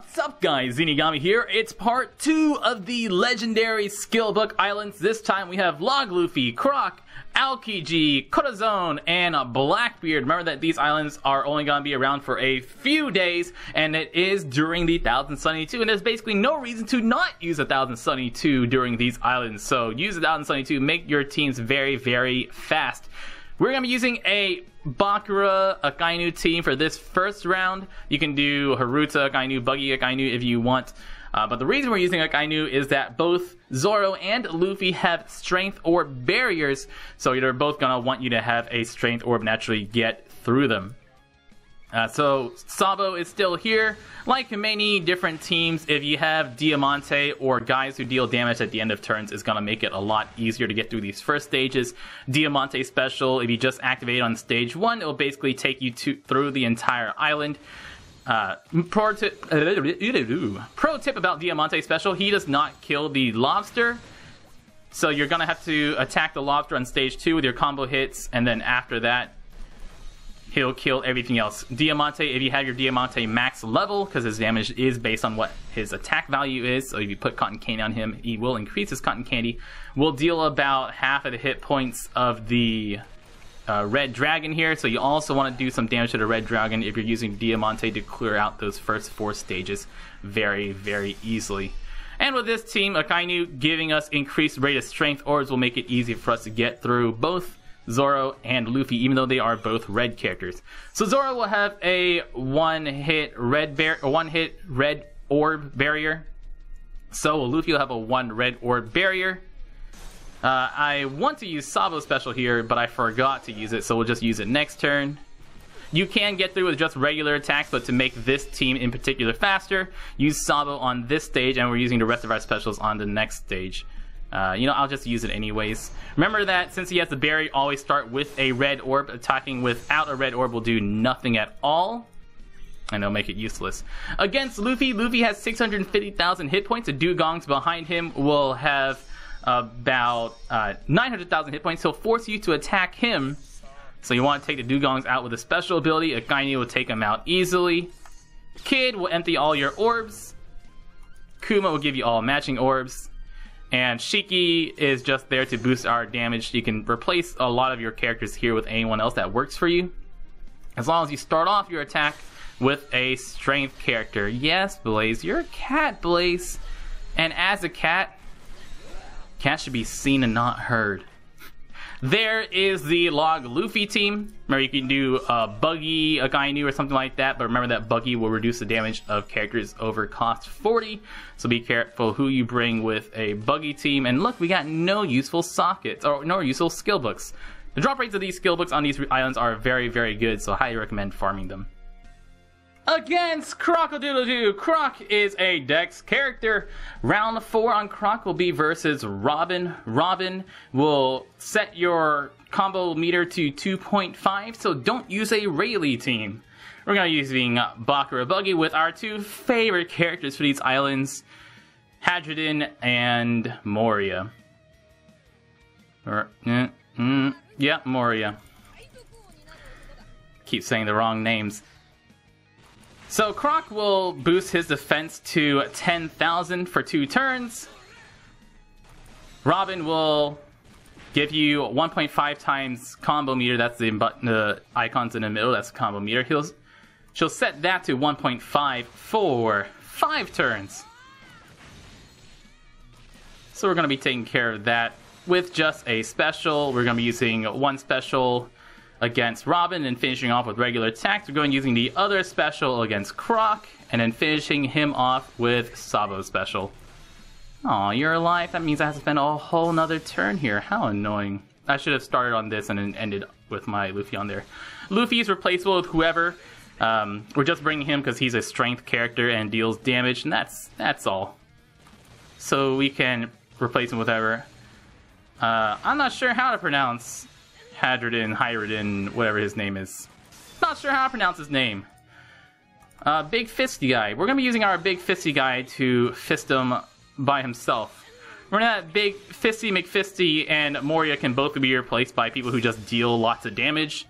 What's up guys, Zeenigami here. It's part 2 of the legendary Skillbook Islands. This time we have Log Luffy, Croc, Aokiji, Corazon, and Blackbeard. Remember that these islands are only going to be around for a few days, and it is during the Thousand Sunny 2, and there's basically no reason to not use a Thousand Sunny 2 during these islands. So use a Thousand Sunny 2, make your teams very, very fast. We're going to be using a Bakura Akainu team for this first round. You can do Haruta Akainu, Buggy Akainu if you want. But the reason we're using Akainu is that both Zoro and Luffy have strength orb barriers. So they're both going to want you to have a strength orb naturally get through them. So Sabo is still here. Like many different teams, if you have Diamante or guys who deal damage at the end of turns, it's going to make it a lot easier to get through these first stages. Diamante special, if you just activate it on stage 1, it'll basically take you through the entire island. Pro tip about Diamante special, he does not kill the lobster. So you're going to have to attack the lobster on stage 2 with your combo hits, and then after that, he'll kill everything else. Diamante, if you have your Diamante max level, because his damage is based on what his attack value is, so if you put Cotton Candy on him, he will increase his Cotton Candy. We'll deal about half of the hit points of the Red Dragon here, so you also want to do some damage to the Red Dragon if you're using Diamante to clear out those first 4 stages very, very easily. And with this team, Akainu giving us increased rate of strength orbs will make it easy for us to get through both Zoro and Luffy, even though they are both red characters. So Zoro will have a one-hit red orb barrier. So Luffy will have a one red orb barrier. I want to use Sabo's special here, but I forgot to use it, so we'll just use it next turn. You can get through with just regular attacks, but to make this team in particular faster, use Sabo on this stage, and we're using the rest of our specials on the next stage. You know, I'll just use it anyways. Remember that since he has the berry, always start with a red orb. Attacking without a red orb will do nothing at all, and it'll make it useless. Against Luffy, Luffy has 650,000 hit points. The Dugongs behind him will have about 900,000 hit points. He'll force you to attack him, so you want to take the Dugongs out with a special ability. Akainu will take him out easily. Kid will empty all your orbs. Kuma will give you all matching orbs. And Shiki is just there to boost our damage. You can replace a lot of your characters here with anyone else that works for you, as long as you start off your attack with a strength character. Yes, Blaze, you're a cat, Blaze. And as a cat, cats should be seen and not heard. There is the Log Luffy team. Remember, you can do Buggy Akainu or something like that, but remember that Buggy will reduce the damage of characters over cost 40, so be careful who you bring with a Buggy team. And look, we got no useful sockets, or no useful skill books. The drop rates of these skill books on these islands are very, very good, so I highly recommend farming them. Against Crocodile, Croc is a Dex character. Round 4 on Croc will be versus Robin. Robin will set your combo meter to 2.5, so don't use a Rayleigh team. We're going to be using Bakura Buggy with our 2 favorite characters for these islands, Hadridin and Moria. Yeah, Moria. Keep saying the wrong names. So Croc will boost his defense to 10,000 for 2 turns. Robin will give you 1.5 times combo meter. That's the icons in the middle. That's combo meter. She'll set that to 1.5 for 5 turns. So we're going to be taking care of that with just a special. We're going to be using one special against Robin and finishing off with regular attacks. We're going using the other special against Croc and then finishing him off with Sabo's special. Aw, you're alive. That means I have to spend a whole nother turn here. How annoying. I should have started on this and then ended with my Luffy on there. Luffy is replaceable with whoever. We're just bringing him because he's a strength character and deals damage, and that's all. So we can replace him with whoever. I'm not sure how to pronounce Hyridin, whatever his name is. Not sure how to pronounce his name. Big Fisty Guy. We're going to be using our Big Fisty Guy to fist him by himself. We're going to have Big Fisty, McFisty, and Moria can both be replaced by people who just deal lots of damage.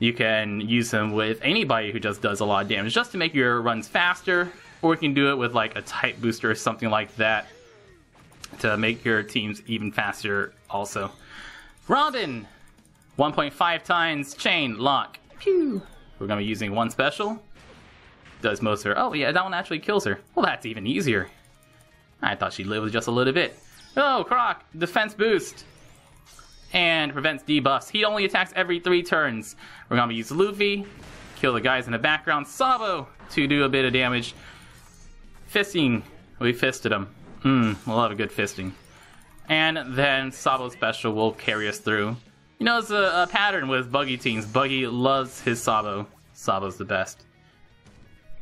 You can use them with anybody who just does a lot of damage, just to make your runs faster, Or we can do it with like a type booster or something like that to make your teams even faster also. Robin! 1.5 times chain lock. Pew! We're going to be using one special. Does most of her... Oh yeah, that one actually kills her. Well, that's even easier. I thought she'd live with just a little bit. Oh, Croc! Defense boost! And prevents debuffs. He only attacks every 3 turns. We're going to use Luffy. Kill the guys in the background. Sabo! To do a bit of damage. Fisting. We fisted him. We'll have a good fisting. And then Sabo's special will carry us through. You know, it's a pattern with Buggy teams. Buggy loves his Sabo. Sabo's the best.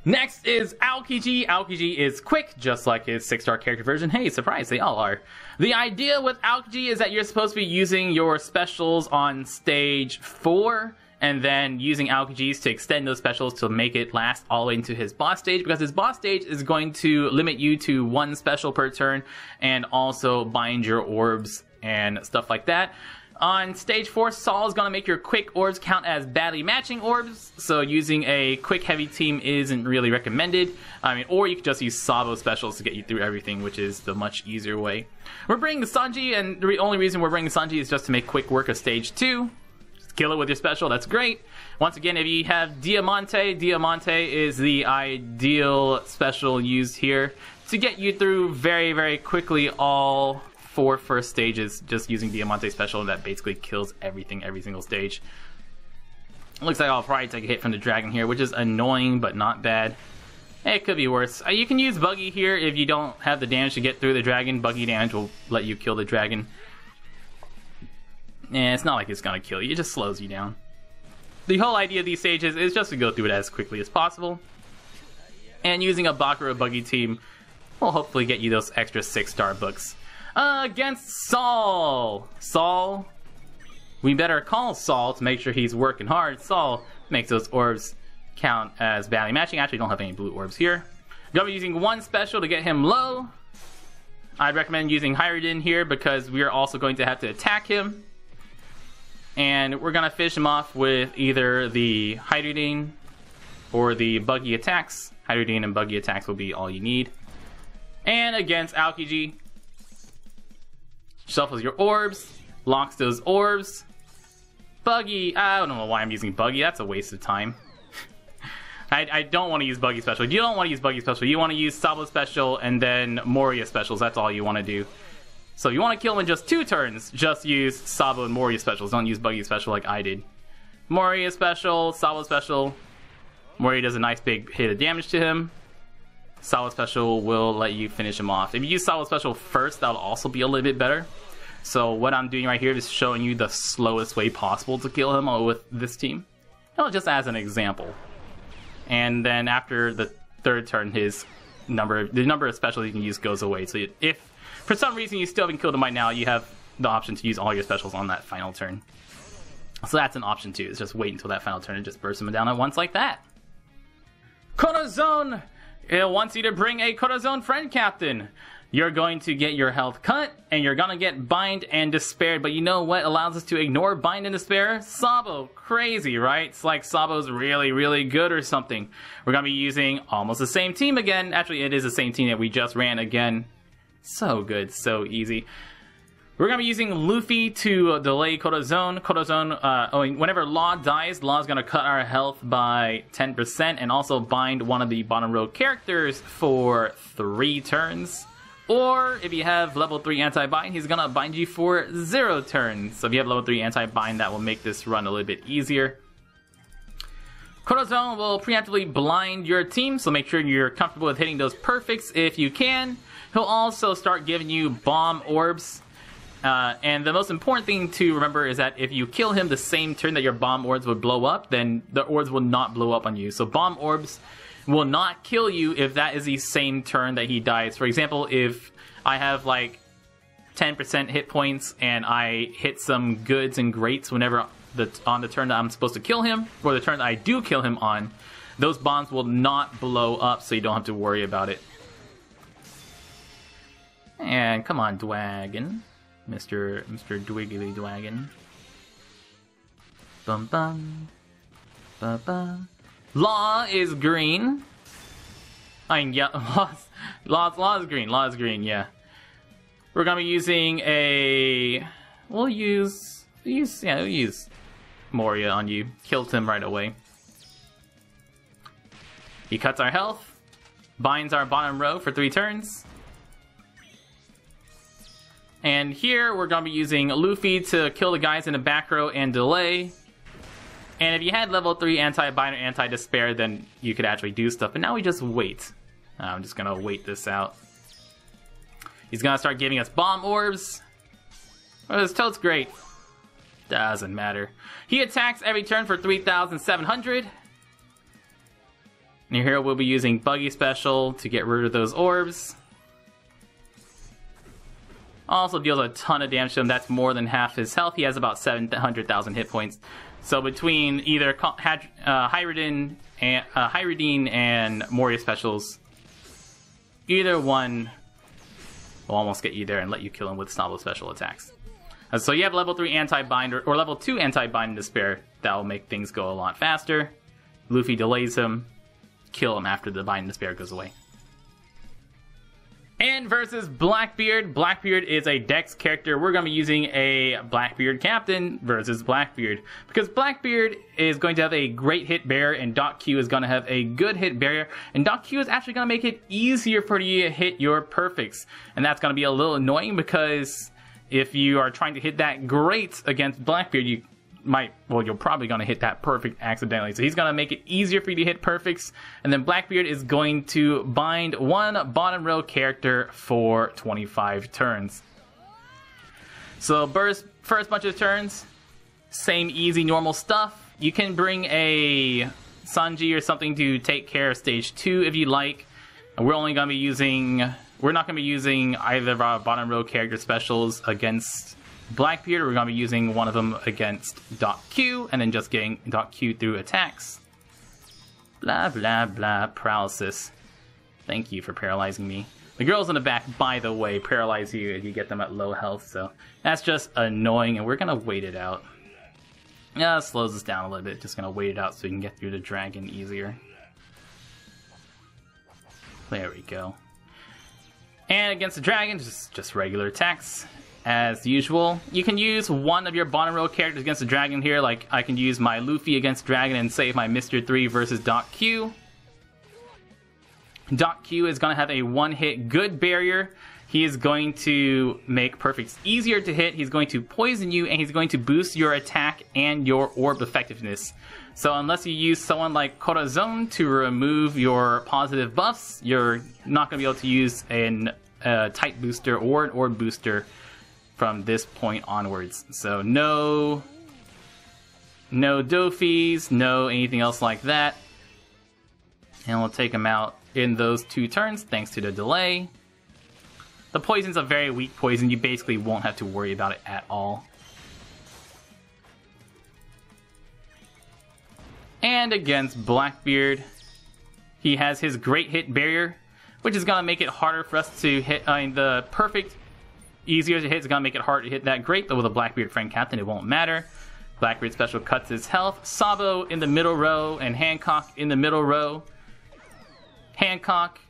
Next is Aokiji. Aokiji is quick, just like his 6-star character version. Hey, surprise, they all are. The idea with Aokiji is that you're supposed to be using your specials on stage 4, and then using Aokiji's to extend those specials to make it last all into his boss stage, because his boss stage is going to limit you to 1 special per turn, and also bind your orbs and stuff like that. On stage 4, Saul is going to make your quick orbs count as badly matching orbs, so using a quick heavy team isn't really recommended. I mean, or you could just use Sabo specials to get you through everything, which is the much easier way. We're bringing Sanji, and the only reason we're bringing Sanji is just to make quick work of stage 2. Just kill it with your special, that's great. Once again, if you have Diamante, Diamante is the ideal special used here to get you through very, very quickly all 4 first stages, just using Diamante special that basically kills everything every single stage. Looks like I'll probably take a hit from the dragon here, which is annoying but not bad. It could be worse. You can use Buggy here if you don't have the damage to get through the dragon. Buggy damage will let you kill the dragon. And it's not like it's gonna kill you, it just slows you down. The whole idea of these stages is just to go through it as quickly as possible. And using a Bakura Buggy team will hopefully get you those extra 6-star books. Against Saul! Saul, we better call Saul to make sure he's working hard. Saul makes those orbs count as badly matching. Actually, don't have any blue orbs here. Gonna be using 1 special to get him low. I'd recommend using Hyridin here because we are also going to have to attack him. And we're gonna finish him off with either the Hyridin or the Buggy attacks. Hyridin and Buggy attacks will be all you need. And against Aokiji, shuffles your orbs, locks those orbs. Buggy, I don't know why I'm using Buggy, that's a waste of time. I don't want to use Buggy special. You don't want to use Buggy special, you want to use Sabo special and then Moria specials, that's all you want to do. So if you want to kill him in just 2 turns, just use Sabo and Moria specials, don't use Buggy special like I did. Moria special, Sabo special, Moria does a nice big hit of damage to him. Sabo special will let you finish him off. If you use Sabo special first, that'll also be a little bit better. So what I'm doing right here is showing you the slowest way possible to kill him with this team. No, just as an example. And then after the 3rd turn, his number of specials you can use goes away. So if for some reason you still haven't killed him by now, you have the option to use all your specials on that final turn. So that's an option too. Is just wait until that final turn and just burst him down at once like that. Corazon! It wants you to bring a Corazon friend captain. You're going to get your health cut, and you're gonna get bind and despair, but you know what allows us to ignore bind and despair? Sabo. Crazy, right? It's like Sabo's really, really good or something. We're gonna be using almost the same team again. Actually, it is the same team that we just ran again. So good, so easy. We're gonna be using Luffy to delay Corazon. Corazon, whenever Law dies, Law's gonna cut our health by 10% and also bind one of the bottom row characters for 3 turns. Or if you have level 3 anti-bind, he's gonna bind you for 0 turns. So if you have level 3 anti-bind, that will make this run a little bit easier. Corazon will preemptively blind your team, so make sure you're comfortable with hitting those perfects if you can. He'll also start giving you bomb orbs. And the most important thing to remember is that if you kill him the same turn that your bomb orbs would blow up, then the orbs will not blow up on you. So bomb orbs will not kill you if that is the same turn that he dies. For example, if I have like 10% hit points and I hit some goods and greats whenever on the turn that I'm supposed to kill him, or the turn that I do kill him on, those bombs will not blow up, so you don't have to worry about it. And come on, Dwagon. Mr. Dwiggly Dwagon. Bum bum. Ba ba. Law is green. I can yell. Law's green. Law's green. Yeah. We're gonna be using a. We'll use Moria on you. Killed him right away. He cuts our health. Binds our bottom row for 3 turns. And here we're going to be using Luffy to kill the guys in the back row and delay. And if you had level 3 anti-bind or anti-despair, then you could actually do stuff. But now we just wait. I'm just going to wait this out. He's going to start giving us bomb orbs. Oh, this tote's great. Doesn't matter. He attacks every turn for 3,700. And your hero will be using Buggy Special to get rid of those orbs. Also deals a ton of damage to him. That's more than half his health. He has about 700,000 hit points. So between either Hyridin and Moria Specials, either one will almost get you there and let you kill him with Snobble Special attacks. So you have level 3 anti-bind or level 2 anti-bind despair. That will make things go a lot faster. Luffy delays him. Kill him after the bind despair goes away. And versus Blackbeard. Blackbeard is a Dex character. We're going to be using a Blackbeard captain versus Blackbeard. Because Blackbeard is going to have a great hit barrier and Doc Q is going to have a good hit barrier. And Doc Q is actually going to make it easier for you to hit your perfects. And that's going to be a little annoying because if you are trying to hit that great against Blackbeard, you might, well, you're probably going to hit that perfect accidentally. So he's going to make it easier for you to hit perfects. And then Blackbeard is going to bind one bottom row character for 25 turns. So first bunch of turns, same easy normal stuff. You can bring a Sanji or something to take care of stage 2 if you like. We're only going to be using, we're not going to be using either of our bottom row character specials against Blackbeard. We're going to be using one of them against Doc Q, and then just getting Doc Q through attacks. Blah, blah, blah, paralysis. Thank you for paralyzing me. The girls in the back, by the way, paralyze you if you get them at low health, so that's just annoying, and we're going to wait it out. Yeah, that slows us down a little bit. Just going to wait it out so we can get through the dragon easier. There we go. And against the dragon, just regular attacks. As usual, you can use one of your bottom row characters against the dragon here, like I can use my Luffy against dragon and save my Mr. 3 versus Doc Q. Doc Q is going to have a one-hit good barrier. He is going to make perfects easier to hit, he's going to poison you, and he's going to boost your attack and your orb effectiveness. So unless you use someone like Corazon to remove your positive buffs, you're not going to be able to use a type booster or an orb booster from this point onwards. So no doofies, no anything else like that. And we'll take him out in those 2 turns thanks to the delay. The poison's a very weak poison. You basically won't have to worry about it at all. And against Blackbeard, he has his great hit barrier, which is going to make it harder for us to hit the perfect. Easier to hit, it's going to make it hard to hit that great, but with a Blackbeard friend captain, it won't matter. Blackbeard special cuts his health. Sabo in the middle row and Hancock in the middle row. Hancock,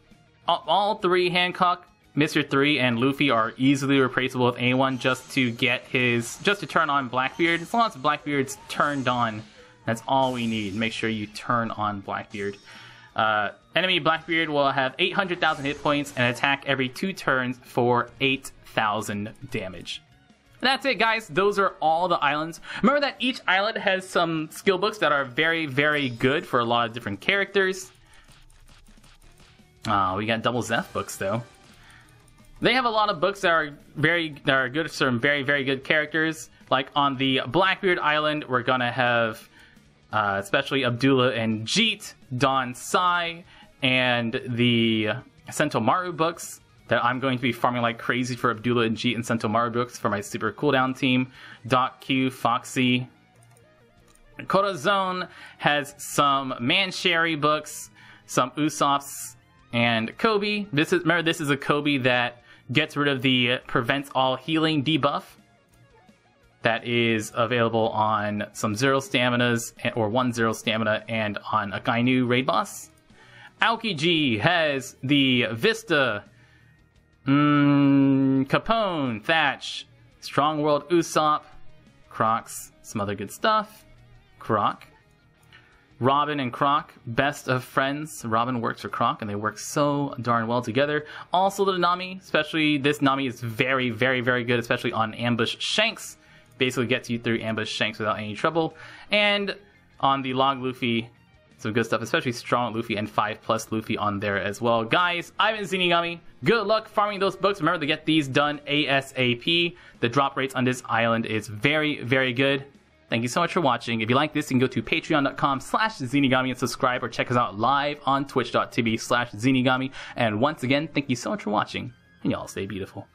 all 3 Hancock, Mr. 3, and Luffy are easily replaceable with anyone just to turn on Blackbeard. As long as Blackbeard's turned on, that's all we need. Make sure you turn on Blackbeard. Enemy Blackbeard will have 800,000 hit points and attack every 2 turns for 8,000 damage. And that's it, guys. Those are all the islands. Remember that each island has some skill books that are very, very good for a lot of different characters. We got double Zeph books though. They have a lot of books that are good for some very, very good characters. Like on the Blackbeard Island, we're gonna have especially Abdullah and Jeet, Don Sai, and the Sentomaru books that I'm going to be farming like crazy for Abdullah and Jeet and Sentomaru books for my super cooldown team. Doc Q, Foxy. Corazon has some Mancheri books, some Usopp's, and Kobe. Remember, this is a Kobe that gets rid of the prevents all healing debuff that is available on some 0 staminas or 1/0 stamina and on Akainu raid boss. Aokiji has the Vista, Capone, Thatch, Strong World Usopp, Crocs, some other good stuff, Croc. Robin and Croc, best of friends. Robin works for Croc, and they work so darn well together. Also the Nami, especially this Nami is very, very, very good, especially on Ambush Shanks. Basically gets you through Ambush Shanks without any trouble. And on the Log Luffy, some good stuff, especially Strong Luffy and 5+ Luffy on there as well. Guys, I've been Zeenigami. Good luck farming those books. Remember to get these done ASAP. The drop rates on this island is very, very good. Thank you so much for watching. If you like this, you can go to patreon.com/Zeenigami and subscribe, or check us out live on twitch.tv/Zeenigami. And once again, thank you so much for watching, and y'all stay beautiful.